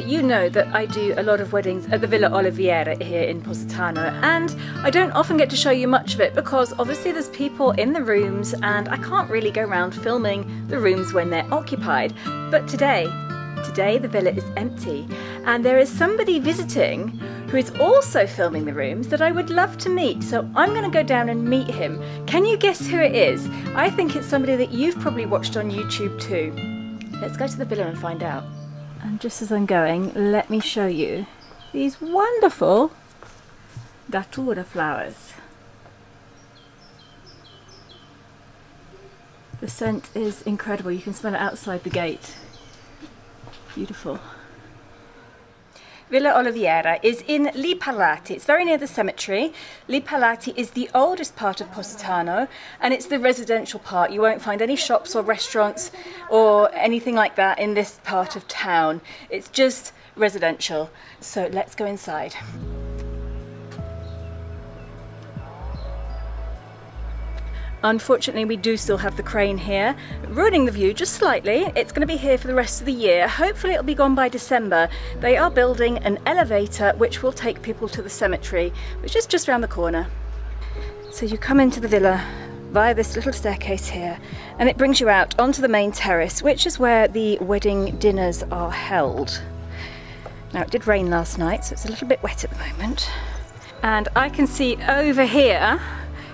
you know that I do a lot of weddings at the Villa Oliviero here in Positano, and I don't often get to show you much of it because obviously there's people in the rooms and I can't really go around filming the rooms when they're occupied. But today the villa is empty and there is somebody visiting who is also filming the rooms that I would love to meet, so I'm going to go down and meet him. Can you guess who it is? I think it's somebody that you've probably watched on YouTube too. Let's go to the villa and find out. And just as I'm going, let me show you these wonderful datura flowers. The scent is incredible. You can smell it outside the gate. Beautiful. Villa Oliviero is in Li Palati. It's very near the cemetery. Li Palati is the oldest part of Positano and it's the residential part. You won't find any shops or restaurants or anything like that in this part of town. It's just residential. So let's go inside. Unfortunately, we do still have the crane here, ruining the view just slightly. It's going to be here for the rest of the year. Hopefully it'll be gone by December. They are building an elevator which will take people to the cemetery, which is just around the corner. So you come into the villa via this little staircase here, and it brings you out onto the main terrace, which is where the wedding dinners are held. Now, it did rain last night, so it's a little bit wet at the moment. And I can see over here.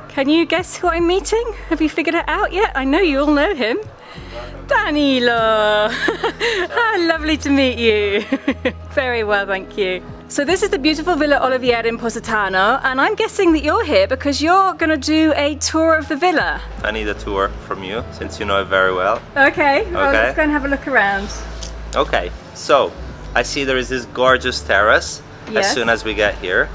Can you guess who I'm meeting? Have you figured it out yet? I know you all know him. Danilo! How lovely to meet you. Very well, thank you. So this is the beautiful Villa Oliviero in Positano, and I'm guessing that you're here because you're going to do a tour of the villa. I need a tour from you, since you know it very well. Okay, well, let's go and have a look around. Okay, so I see there is this gorgeous terrace as soon as we get here.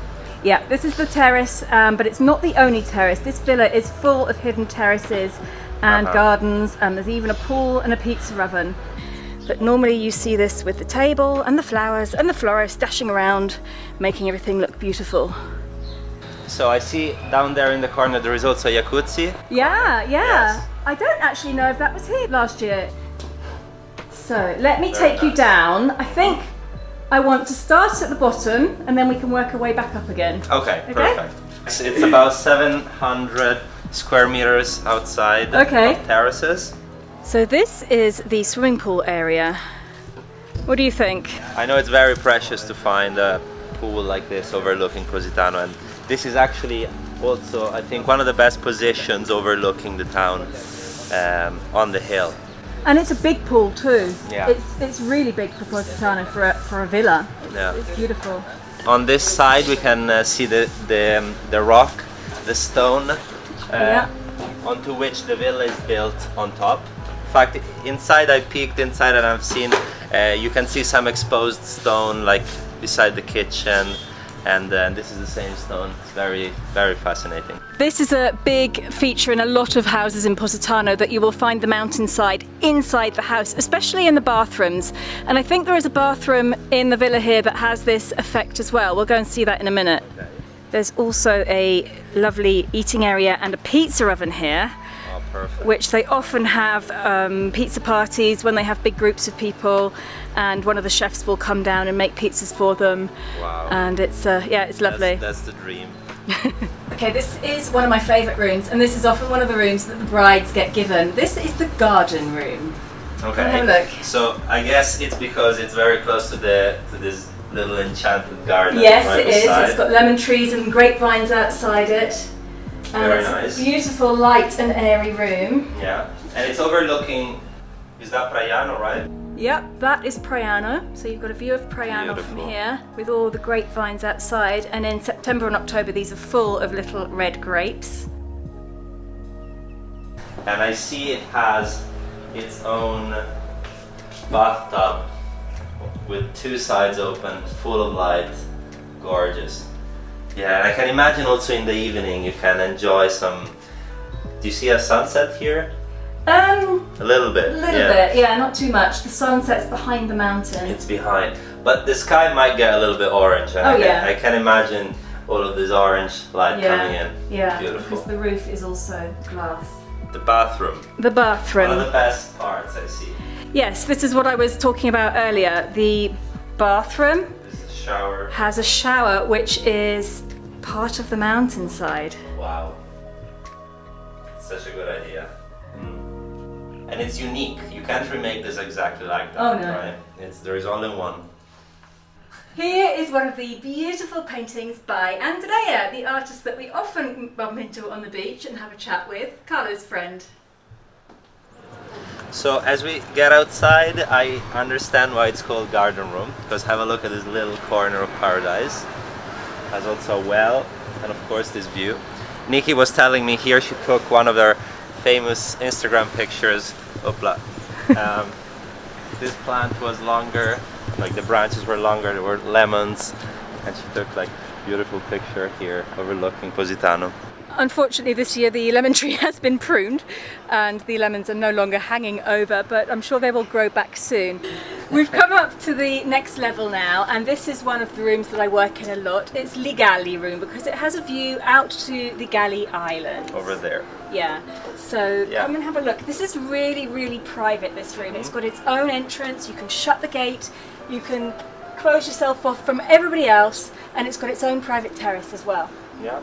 Yeah, this is the terrace, but it's not the only terrace. This villa is full of hidden terraces and gardens, and there's even a pool and a pizza oven. But normally you see this with the table and the flowers and the florist dashing around, making everything look beautiful. So I see down there in the corner there is also a jacuzzi. Yeah, yes. I don't actually know if that was here last year. So let me take you down. I think I want to start at the bottom and then we can work our way back up again. Okay? Perfect. It's about 700 square meters outside of terraces. So this is the swimming pool area. What do you think? I know it's very precious to find a pool like this overlooking Positano, and this is actually also, I think, one of the best positions overlooking the town on the hill. And it's a big pool too. Yeah. It's really big for Positano, for a villa. It's beautiful. On this side we can see the rock, the stone, onto which the villa is built on top. In fact, inside I peeked inside and I've seen, you can see some exposed stone like beside the kitchen. And this is the same stone. It's very, very fascinating. This is a big feature in a lot of houses in Positano, that you will find the mountainside inside the house, especially in the bathrooms. And I think there is a bathroom in the villa here that has this effect as well. We'll go and see that in a minute. Okay. There's also a lovely eating area and a pizza oven here, which they often have pizza parties when they have big groups of people, and one of the chefs will come down and make pizzas for them. Wow. And it's yeah, it's lovely. That's the dream. Okay, this is one of my favorite rooms, and this is often one of the rooms that the brides get given. This is the garden room. Okay, have a look. So I guess it's because it's very close to the this little enchanted garden. Yes, right beside. It's got lemon trees and grapevines outside it. Very nice. Beautiful, light and airy room. Yeah, and it's overlooking, is that Praiano, right? Yep, that is Praiano. So you've got a view of Praiano from here, with all the grapevines outside. And in September and October, these are full of little red grapes. And I see it has its own bathtub with two sides open, full of light, gorgeous. Yeah, and I can imagine also in the evening you can enjoy some... Do you see a sunset here? A little bit. A little bit, yeah, not too much. The sunset's behind the mountain. It's behind. But the sky might get a little bit orange. And I can imagine all of this orange light coming in. Yeah, beautiful. Because the roof is also glass. The bathroom. The bathroom. One of the best parts I see. Yes, this is what I was talking about earlier. The bathroom. This is shower. Has a shower which is part of the mountainside. Wow. Such a good idea. Mm. And it's unique. You can't remake this exactly like that. Oh no. Right? There is only one. Here is one of the beautiful paintings by Andrea, the artist that we often bump into on the beach and have a chat with, Carlo's friend. So as we get outside, I understand why it's called garden room, because have a look at this little corner of paradise. Has also a well, and of course this view. Nikki was telling me here she took one of their famous Instagram pictures. Opla. This plant was longer, like the branches were longer, there were lemons, and she took like beautiful picture here overlooking Positano. Unfortunately this year the lemon tree has been pruned and the lemons are no longer hanging over, but I'm sure they will grow back soon. We've come up to the next level now, and this is one of the rooms that I work in a lot. It's Li Galli room because it has a view out to the Galli Islands. Over there. Yeah, so yeah. Come and have a look. This is really, really private, this room. It's got its own entrance, you can shut the gate, you can close yourself off from everybody else, and it's got its own private terrace as well. Yeah.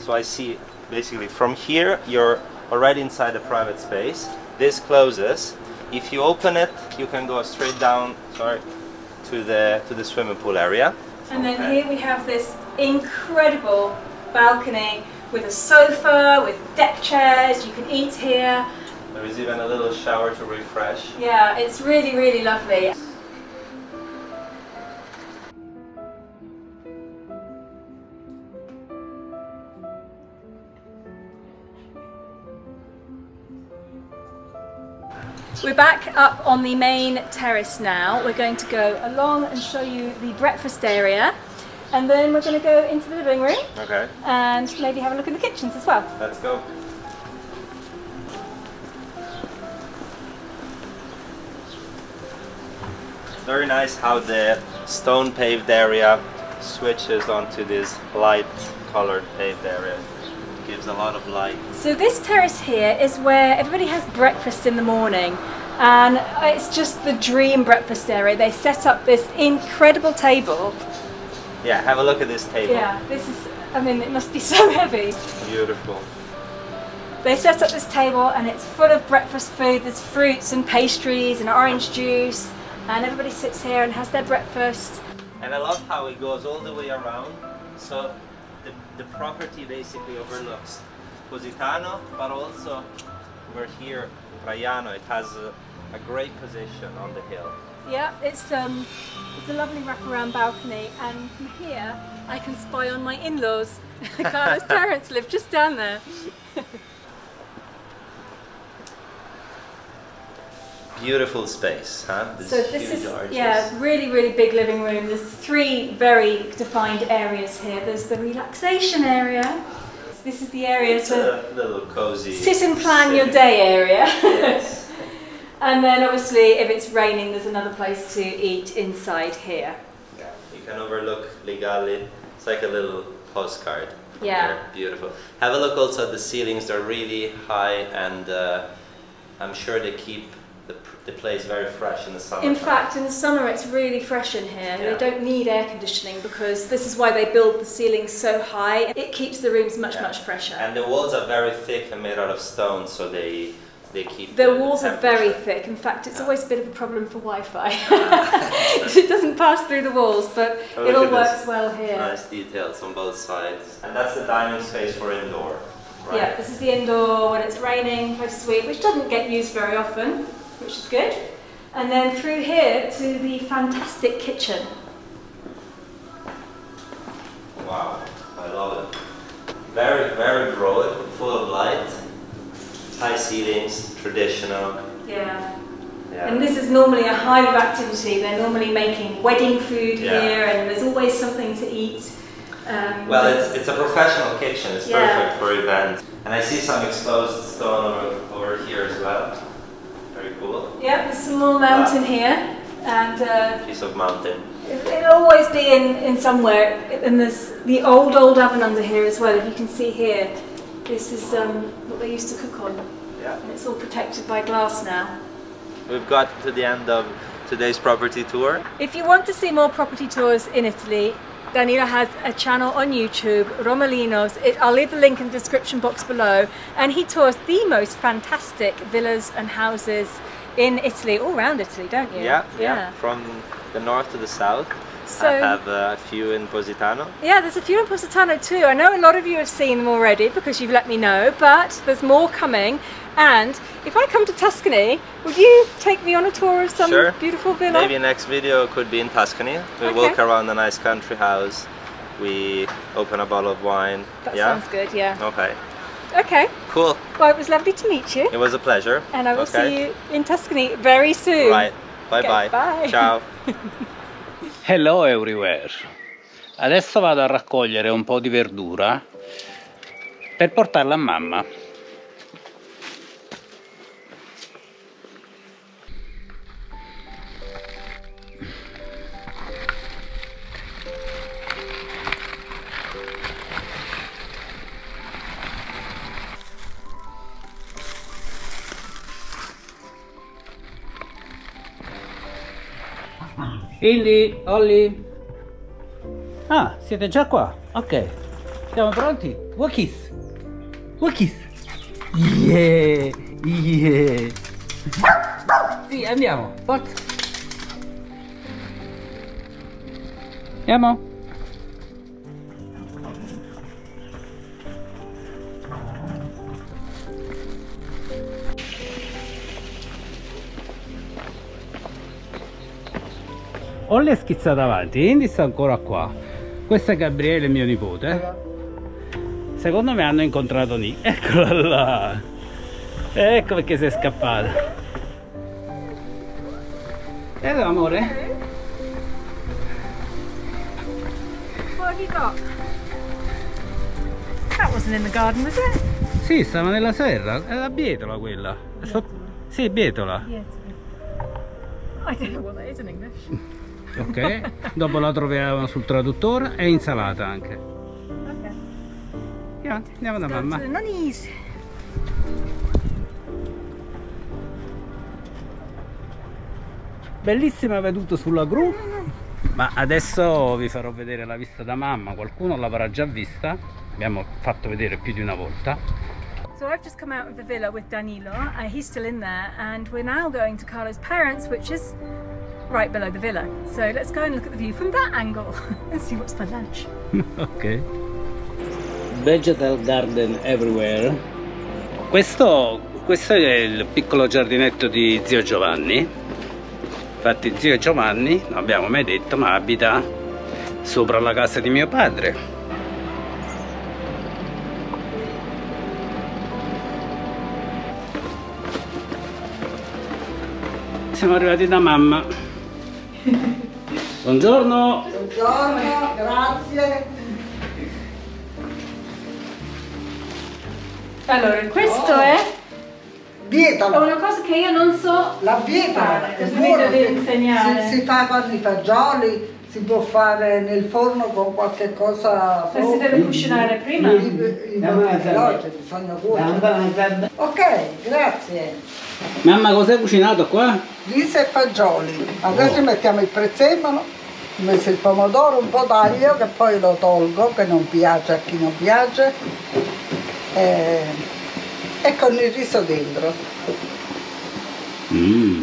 So I see basically from here you're already inside a private space. This closes. If you open it, you can go straight down, sorry, to the swimming pool area. And then here we have this incredible balcony with a sofa, with deck chairs. You can eat here. There is even a little shower to refresh. Yeah, it's really, really lovely. We're back up on the main terrace now. We're going to go along and show you the breakfast area, and then we're going to go into the living room. Okay. And maybe have a look at the kitchens as well. Let's go. It's very nice how the stone paved area switches onto this light colored paved area. Gives a lot of light. So this terrace here is where everybody has breakfast in the morning, and it's just the dream breakfast area. They set up this incredible table. Yeah, have a look at this table. Yeah, this is, I mean, it must be so heavy. Beautiful. They set up this table and it's full of breakfast food. There's fruits and pastries and orange juice, and everybody sits here and has their breakfast. And I love how it goes all the way around. So the property basically overlooks Positano, but also over here, Praiano. It has a great position on the hill. Yeah, it's a lovely wraparound balcony, and from here I can spy on my in-laws. Carla's parents live just down there. Beautiful space, huh? This is, yeah, really, really big living room. There's three very defined areas here. There's the relaxation area. This is the area to little cozy sit and plan your day area. Yes. And then obviously if it's raining, there's another place to eat inside here. Yeah, you can overlook Li Galli. It's like a little postcard. Yeah. They're beautiful. Have a look also at the ceilings. They're really high, and I'm sure they keep the place very fresh in the summer. In fact, in the summer it's really fresh in here. Yeah. They don't need air conditioning, because this is why they build the ceilings so high. It keeps the rooms much, much fresher. And the walls are very thick and made out of stone, so they keep the walls are very thick. In fact, it's always a bit of a problem for Wi-Fi. It doesn't pass through the walls, but it all works well here. Nice details on both sides. And that's the dining space for indoor, right? Yeah, this is the indoor when it's raining, post suite, which doesn't get used very often, which is good. And then through here to the fantastic kitchen. Wow, I love it. Very, very broad, full of light, high ceilings, traditional. Yeah. Yeah. And this is normally a hive of activity. They're normally making wedding food here, and there's always something to eat. Well, it's a professional kitchen. It's perfect for events. And I see some exposed stone over here as well. Very cool. Yeah, there's some more mountain here, and piece of mountain. It'll always be in somewhere, and there's the old oven under here as well. If you can see here, this is what they used to cook on. Yeah. And it's all protected by glass now. We've got to the end of today's property tour. If you want to see more property tours in Italy, Danilo has a channel on YouTube, Romolino's. I'll leave the link in the description box below, and he tours the most fantastic villas and houses in Italy, all around Italy, don't you? Yeah. From the north to the south. So, I have a few in Positano. Yeah, there's a few in Positano too. I know a lot of you have seen them already because you've let me know, but there's more coming. And if I come to Tuscany, would you take me on a tour of some beautiful villa? Maybe next video could be in Tuscany. We walk around a nice country house. We open a bottle of wine. That sounds good, yeah. Okay. Cool. Well, it was lovely to meet you. It was a pleasure. And I will see you in Tuscany very soon. Right. Bye-bye. Okay, bye. Ciao. Hello everywhere! Adesso vado a raccogliere un po' di verdura per portarla a mamma. Illy, Olly. Ah, siete già qua? Ok, siamo pronti? Wookies! Wookies! Yeah! Yeah! Sì, andiamo! Forza! Andiamo! Ho le schizzate avanti, Indy sta ancora qua. Questo è Gabriele, mio nipote. Secondo me hanno incontrato Nikki. Eccola là. Ecco perché si è scappata. Amore. What have you got? That wasn't in the garden, was it? Sì, stava nella serra. È la bietola quella. Sì, bietola. I don't know what that is in English. Ok, dopo la troviamo sul traduttore e insalata anche. Ok. Yeah, andiamo da mamma. Bellissima veduta sulla gru, ma adesso vi farò vedere la vista da mamma. Qualcuno l'avrà già vista, abbiamo fatto vedere più di una volta. So I've just come out of the villa with Danilo, he's still in there, and we're now going to Carlo's parents, which is right below the villa. So let's go and look at the view from that angle and see what's for lunch. Ok. Vegetable garden everywhere. Questo è il piccolo giardinetto di zio Giovanni. Infatti zio Giovanni, non abbiamo mai detto, ma abita sopra la casa di mio padre. Siamo arrivati da mamma. Buongiorno! Buongiorno, grazie! Allora, questo è... bietola! È una cosa che io non so... La bietola! Mi deve insegnare. Si fa con i fagioli, si può fare nel forno con qualche cosa... Ma si deve cucinare prima? Veloce, bisogna cuocere. Ok, grazie! Mamma, cos'hai cucinato qua? Riso e fagioli. Adesso mettiamo il prezzemolo, ho messo il pomodoro, un po' d'aglio che poi lo tolgo, che non piace a chi non piace, e con il riso dentro.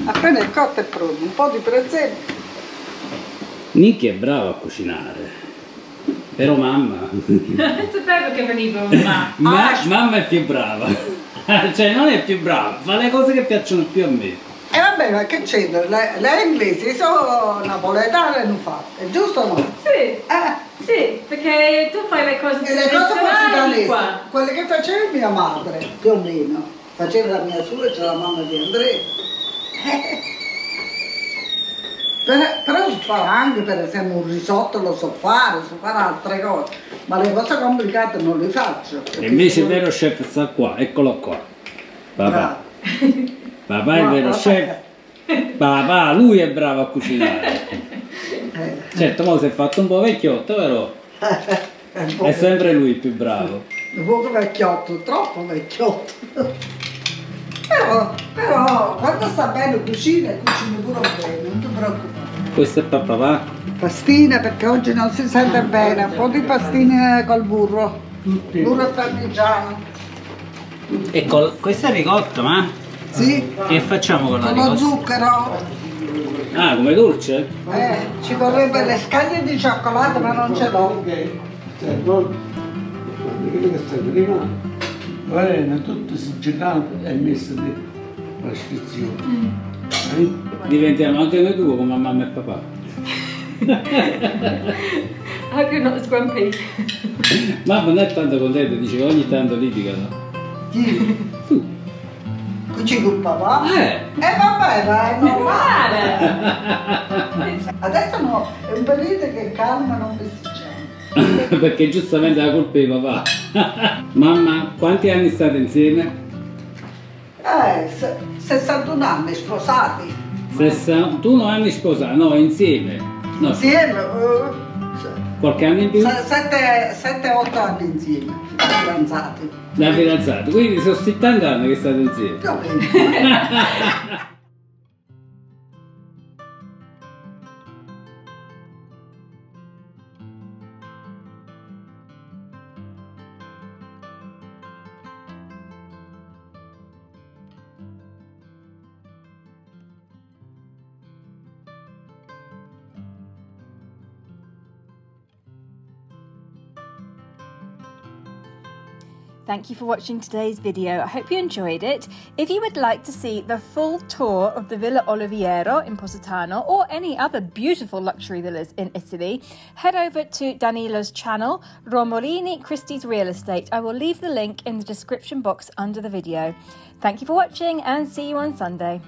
Appena il cotto è pronto, un po' di prezzemolo. Nikki è brava a cucinare. Però mamma... Sapevo che veniva mamma. Mamma è più brava. Cioè non è più brava, fa le cose che piacciono più a me. E vabbè, ma che c'entra? Le inglesi sono napoletane, non fatte, giusto o no? Sì, sì, perché tu fai le cose tradizionali qua. Quelle che faceva mia madre, più o meno. Faceva la mia suocera, la mamma di Andrea. Però si fa anche, per esempio, un risotto lo so fare altre cose, ma le cose complicate non le faccio. E invece il vero chef sta qua, eccolo qua. Papà. Papà è il vero chef. Papà, lui è bravo a cucinare. Certo, mo si è fatto un po' vecchiotto, però è sempre lui il più bravo. Un po' vecchiotto, troppo vecchiotto. Però quando sta bello cucina e cucina pure bene, non ti preoccupare. Questa è per papà? Pastina, perché oggi non si sente bene, un po' di pastine col burro, burro e parmigiano. E questa è ricotta, ma? Sì. Che facciamo con la ricotta? Con lo zucchero. Ah, come dolce? Ci vorrebbe le scagne di cioccolato, ma non ce l'ho. Guarda, tutto sigillato è messo di prescrizione. Diventiamo anche noi due come mamma e papà. Anche uno squampito. Mamma non è tanto contenta, dice che ogni tanto litigano. Chi? Tu. Cucini con papà? Vabbè, è normale. Adesso no, è un periodo che calma, non festeggiamo. Perché giustamente la colpa è di papà. Mamma, quanti anni state insieme? 61 anni sposati. 61 anni sposati? No, insieme. No. Insieme? Qualche anno in più? 7-8 anni insieme, fidanzati. Da fidanzati, quindi sono 70 anni che state insieme. No. Thank you for watching today's video. I hope you enjoyed it. If you would like to see the full tour of the Villa Oliviero in Positano or any other beautiful luxury villas in Italy, head over to Danilo's channel, Romolini Christie's Real Estate. I will leave the link in the description box under the video. Thank you for watching and see you on Sunday.